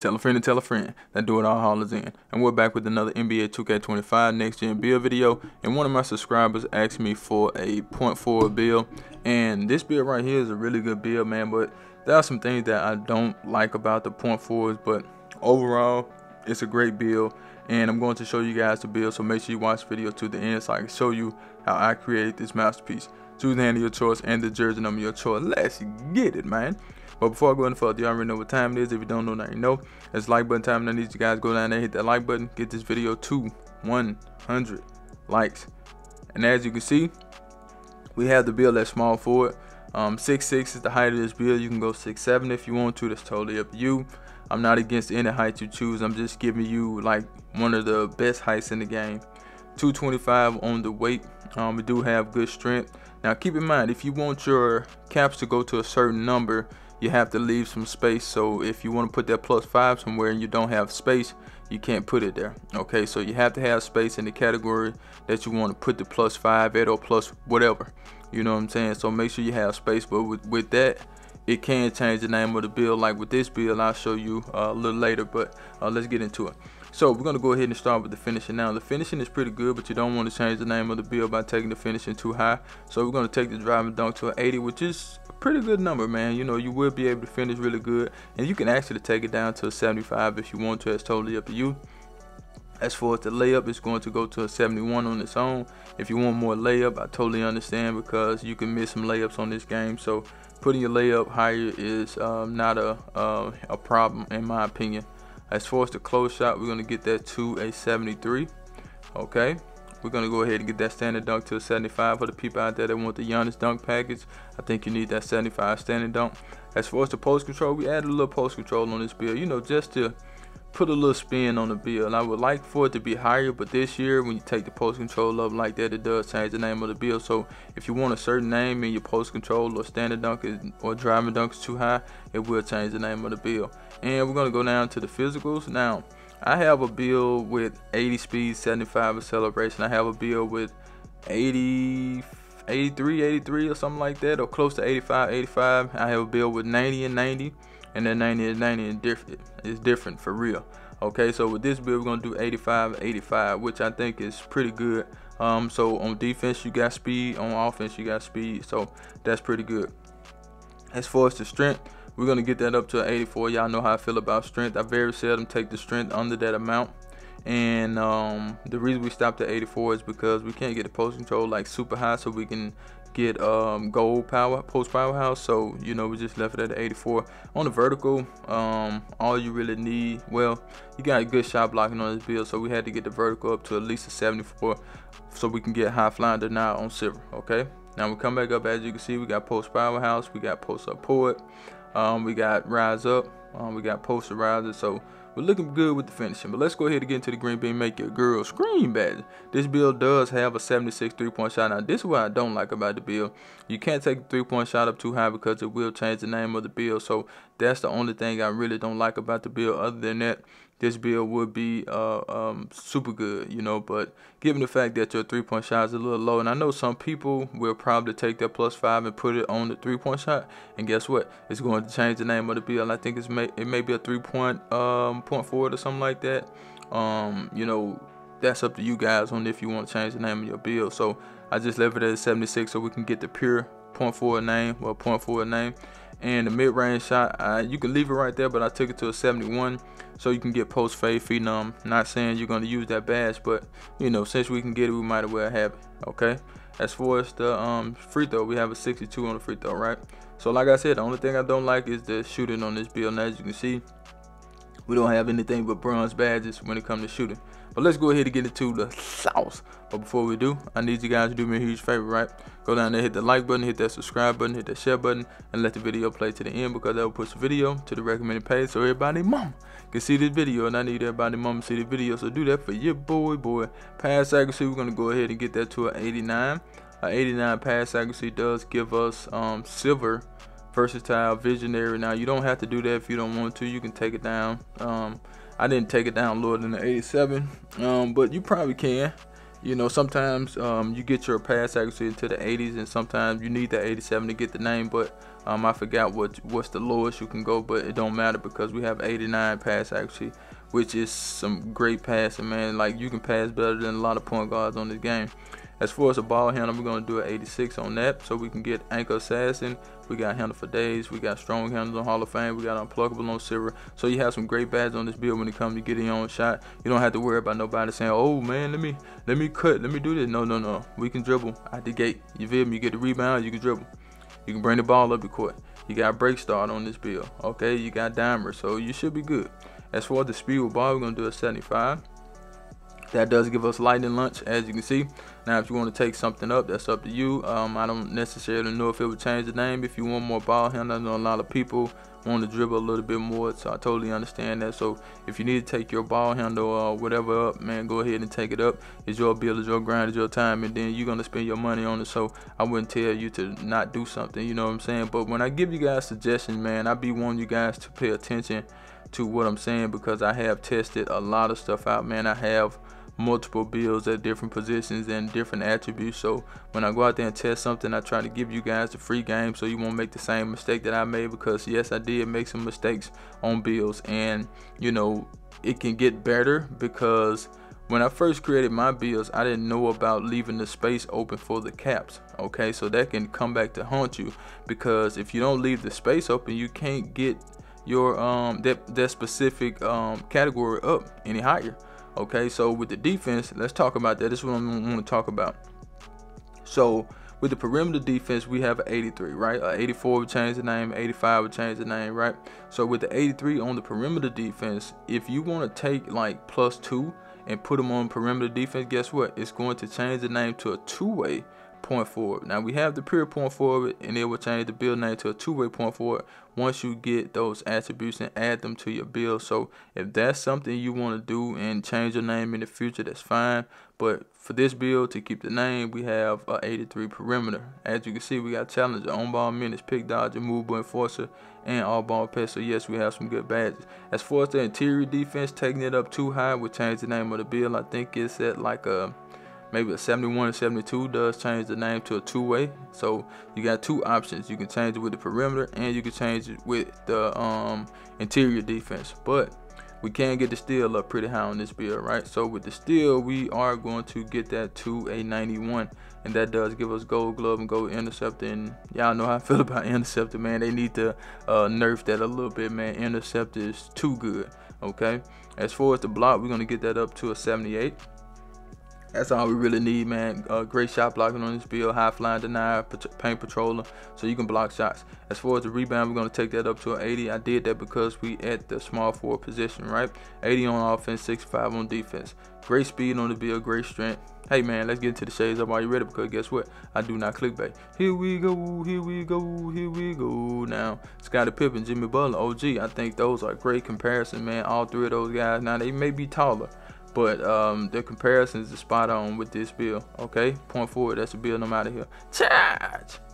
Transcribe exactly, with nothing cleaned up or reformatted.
Tell a friend to tell a friend. That do it all hollers in. And we're back with another N B A two K twenty-five next gen build video. And one of my subscribers asked me for a point forward build. And this build right here is a really good build, man. But there are some things that I don't like about the point forwards. But overall, it's a great build. And I'm going to show you guys the build. So make sure you watch the video to the end so I can show you how I created this masterpiece. Choose the hand of your choice and the jersey number of your choice. Let's get it, man. But before I go any further, you already know what time it is. If you don't know, now you know. It's like button time, and I need you guys to go down there, hit that like button, get this video to one hundred likes. And as you can see, we have the build at small forward. Um, six six is the height of this build. You can go six seven if you want to. That's totally up to you. I'm not against any height you choose. I'm just giving you like one of the best heights in the game. two twenty-five on the weight. Um, we do have good strength. Now keep in mind, if you want your caps to go to a certain number, you have to leave some space. So if you want to put that plus five somewhere and you don't have space, you can't put it there. Okay, so you have to have space in the category that you want to put the plus five at or plus whatever. You know what I'm saying? So make sure you have space. But with, with that, it can change the name of the build. Like with this build, I'll show you uh, a little later, but uh, let's get into it. So we're going to go ahead and start with the finishing. Now the finishing is pretty good, but you don't want to change the name of the build by taking the finishing too high. So we're going to take the driving dunk to an eighty, which is a pretty good number, man. You know, you will be able to finish really good, and you can actually take it down to a seventy-five if you want to. It's totally up to you. As far as the layup, it's going to go to a seventy-one on its own. If you want more layup, I totally understand, because you can miss some layups on this game. So putting your layup higher is um, not a, uh, a problem in my opinion. As far as the close shot, we're going to get that to a seventy-three. Okay, we're going to go ahead and get that standard dunk to a seventy-five. For the people out there that want the Giannis dunk package, I think you need that seventy-five standard dunk. As far as the post control, we added a little post control on this build, you know, just to put a little spin on the build. I would like for it to be higher, but this year when you take the post control up like that, it does change the name of the build. So if you want a certain name and your post control or standard dunk is, or driving dunk is too high, it will change the name of the build. And we're going to go down to the physicals. Now I have a build with eighty speed, seventy-five acceleration. I have a build with eighty, eighty-three, eighty-three or something like that, or close to eighty-five, eighty-five. I have a build with ninety and ninety. And then ninety and ninety is different. It's different for real. Okay, so with this build, we're gonna do eighty-five, eighty-five, which I think is pretty good. Um, so on defense, you got speed. On offense, you got speed. So that's pretty good. As far as the strength, we're gonna get that up to an eighty-four. Y'all know how I feel about strength. I very seldom take the strength under that amount. And um, the reason we stopped at eighty-four is because we can't get the post control like super high, so we can get um, gold power, post powerhouse. So, you know, we just left it at eighty-four. On the vertical, um, all you really need, well, you got a good shot blocking on this build, so we had to get the vertical up to at least a seventy-four so we can get high flying denial on silver. Okay, now we come back up. As you can see, we got post powerhouse, we got post up port, um, we got rise up, um, we got post riser. So we're looking good with the finishing. But let's go ahead and get into the green bean, make your girl scream, badge. This build does have a seventy-six three-point shot. Now, this is what I don't like about the build. You can't take the three-point shot up too high because it will change the name of the build. So that's the only thing I really don't like about the build. Other than that, this build would be uh, um, super good, you know. But given the fact that your three-point shot is a little low, and I know some people will probably take that plus five and put it on the three-point shot, and guess what? It's going to change the name of the build. I think it's may, it may be a three-point um. point forward or something like that. Um you know, that's up to you guys on if you want to change the name of your build. So I just left it at seventy-six so we can get the pure point forward name, well, point forward name. And the mid-range shot, I, you can leave it right there, but I took it to a seventy-one so you can get post fade phenom. Not saying you're going to use that badge, but you know, since we can get it, we might as well have it. Okay, as far as the um free throw, we have a sixty-two on the free throw, right? So like I said, the only thing I don't like is the shooting on this build. And as you can see, we don't have anything but bronze badges when it comes to shooting. But let's go ahead and get into the sauce. But before we do, I need you guys to do me a huge favor, right? Go down there, hit the like button, hit that subscribe button, hit that share button, and let the video play to the end, because that will push the video to the recommended page so everybody mama can see this video. And I need everybody mama to see the video, so do that for your boy, boy. Pass accuracy, we're going to go ahead and get that to an eighty-nine. Our eighty-nine pass accuracy does give us um, silver. Versatile visionary. Now you don't have to do that if you don't want to. You can take it down. um I didn't take it down lower than the eighty-seven, um but you probably can You know, sometimes um, you get your pass accuracy to the eighties, and sometimes you need the eighty-seven to get the name. But um, I forgot what what's the lowest you can go, but it don't matter because we have eighty-nine pass accuracy, which is some great passing, man. Like, you can pass better than a lot of point guards on this game. As far as the ball handle, we're going to do an eighty-six on that, so we can get Anchor Assassin. We got Handle for Days. We got Strong Handles on Hall of Fame. We got Unpluggable on Silver. So you have some great badges on this build when it comes to getting your own shot. You don't have to worry about nobody saying, oh, man, let me let me cut. Let me do this. No, no, no. We can dribble at the gate. You feel me? You get the rebound, you can dribble. You can bring the ball up the court. You got Break Start on this build. Okay, you got Dimer, so you should be good. As far as the speed with ball, we're going to do a seventy-five. That does give us lightning lunch, as you can see. Now, if you want to take something up, that's up to you. Um, I don't necessarily know if it would change the name. If you want more ball handle, I know a lot of people want to dribble a little bit more, so I totally understand that. So if you need to take your ball handle or whatever up, man, go ahead and take it up. It's your build, it's your grind, it's your time, and then you're going to spend your money on it. So I wouldn't tell you to not do something, you know what I'm saying? But when I give you guys suggestions, man, I be wanting you guys to pay attention to what I'm saying, because I have tested a lot of stuff out, man. I have multiple builds at different positions and different attributes, so when I go out there and test something, I try to give you guys the free game so you won't make the same mistake that I made, because yes, I did make some mistakes on builds, and you know, it can get better, because when I first created my builds, I didn't know about leaving the space open for the caps, okay? So that can come back to haunt you, because if you don't leave the space open, you can't get your um that that specific um category up any higher. Okay, so with the defense, let's talk about that. This is what I want to talk about. So with the perimeter defense, we have an eighty-three, right? An eighty-four would change the name, eighty-five would change the name, right? So with the eighty-three on the perimeter defense, if you want to take like plus two and put them on perimeter defense, guess what? It's going to change the name to a two-way point forward. Now we have the pure point forward, and it will change the build name to a two-way point forward once you get those attributes and add them to your build. So if that's something you want to do and change your name in the future, that's fine, but for this build, to keep the name, we have a eighty-three perimeter. As you can see, we got challenger, on ball minutes, pick dodger, movable enforcer, and all ball pass. So yes, we have some good badges. As far as the interior defense, taking it up too high would change the name of the build. I think it's at like a maybe a seventy-one or seventy-two, does change the name to a two-way. So you got two options. You can change it with the perimeter, and you can change it with the um, interior defense. But we can get the steal up pretty high on this build, right? So with the steal, we are going to get that to a ninety-one, and that does give us gold glove and gold interceptor. And y'all know how I feel about interceptor, man. They need to uh, nerf that a little bit, man. Interceptor is too good, okay? As far as the block, we're going to get that up to a seventy-eight. That's all we really need, man. Uh, great shot blocking on this build, high flying denier, paint patroller, so you can block shots. As far as the rebound, we're going to take that up to an eighty. I did that because we at the small forward position, right? eighty on offense, sixty-five on defense. Great speed on the build, great strength. Hey, man, let's get into the shades up. Are you ready? Because guess what? I do not clickbait. Here we go, here we go, here we go. Now, Scottie Pippen, Jimmy Butler, O G, I think those are great comparison, man. All three of those guys. Now, they may be taller, but um, the comparisons are spot on with this build, okay? Point forward, that's the build. I'm out of here. Charge!